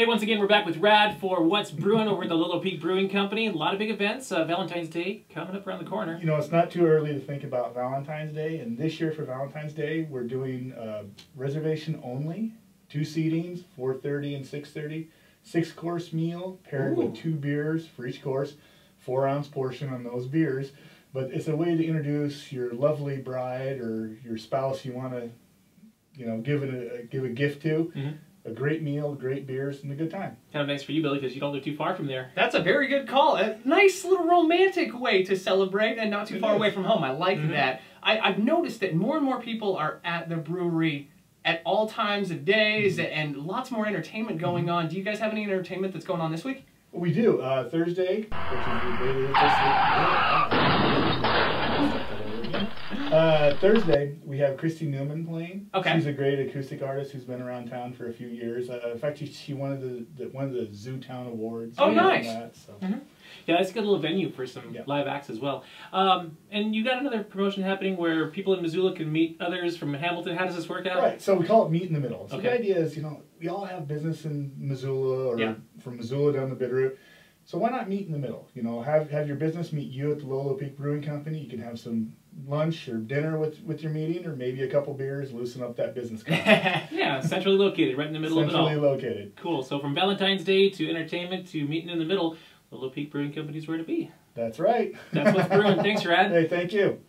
Hey, once again, we're back with Rad for What's Brewing over at the Lolo Peak Brewing Company. A lot of big events. Valentine's Day coming up around the corner. You know, it's not too early to think about Valentine's Day. And this year for Valentine's Day, we're doing reservation only, 2 seatings, 4:30 and 6:30, 6-course meal paired with 2 beers for each course, 4-ounce portion on those beers. But it's a way to introduce your lovely bride or your spouse you want to, you know, give a gift to. Mm-hmm. A great meal, great beers, and a good time. Kind of nice for you, Billy, because you don't live too far from there. That's a very good call. A nice little romantic way to celebrate and not too far away from home. I like that. I've noticed that more and more people are at the brewery at all times of days and lots more entertainment going on. Do you guys have any entertainment that's going on this week? We do. Thursday, which is Thursday, we have Kristi Neumann playing. Okay. She's a great acoustic artist who's been around town for a few years. In fact, she won the Zoo Town Awards. Oh, nice. That, so. Yeah, that's a good little venue for some live acts as well. And you got another promotion happening where people in Missoula can meet others from Hamilton. How does this work out? Right. So we call it Meet in the Middle. So the idea is, you know, we all have business in Missoula or from Missoula down to Bitterroot. So why not meet in the middle? You know, have your business meet you at the Lolo Peak Brewing Company. You can have some lunch or dinner with your meeting, or maybe a couple beers, loosen up that business contract. Yeah, centrally located, right in the middle of it all. Centrally located. Cool. So from Valentine's Day to entertainment to meeting in the middle, Lolo Peak Brewing Company is where to be. That's right. That's what's brewing. Thanks, Rad. Hey, thank you.